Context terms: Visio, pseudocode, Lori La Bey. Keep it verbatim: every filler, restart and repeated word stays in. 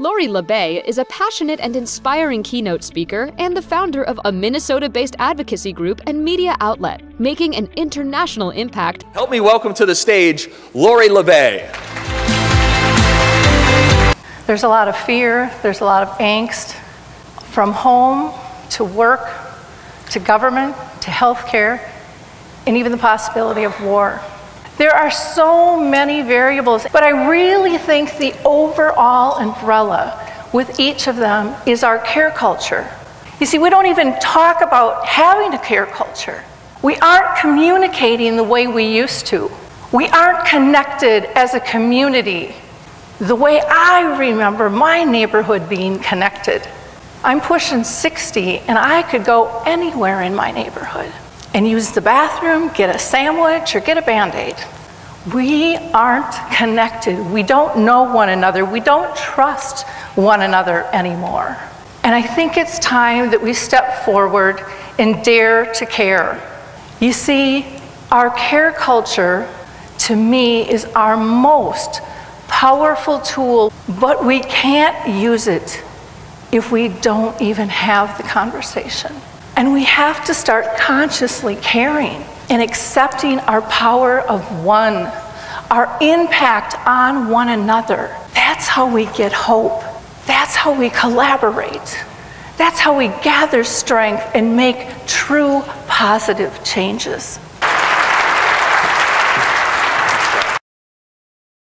Lori La Bey is a passionate and inspiring keynote speaker and the founder of a Minnesota-based advocacy group and media outlet, making an international impact. Help me welcome to the stage, Lori La Bey. There's a lot of fear, there's a lot of angst, from home to work, to government, to healthcare, and even the possibility of war. There are so many variables, but I really think the overall umbrella with each of them is our care culture. You see, we don't even talk about having a care culture. We aren't communicating the way we used to. We aren't connected as a community the way I remember my neighborhood being connected. I'm pushing sixty, and I could go anywhere in my neighborhood and use the bathroom, get a sandwich, or get a Band-Aid. We aren't connected. We don't know one another. We don't trust one another anymore. And I think it's time that we step forward and dare to care. You see, our care culture, to me, is our most powerful tool, but we can't use it if we don't even have the conversation. And we have to start consciously caring and accepting our power of one, our impact on one another. That's how we get hope. That's how we collaborate. That's how we gather strength and make true positive changes.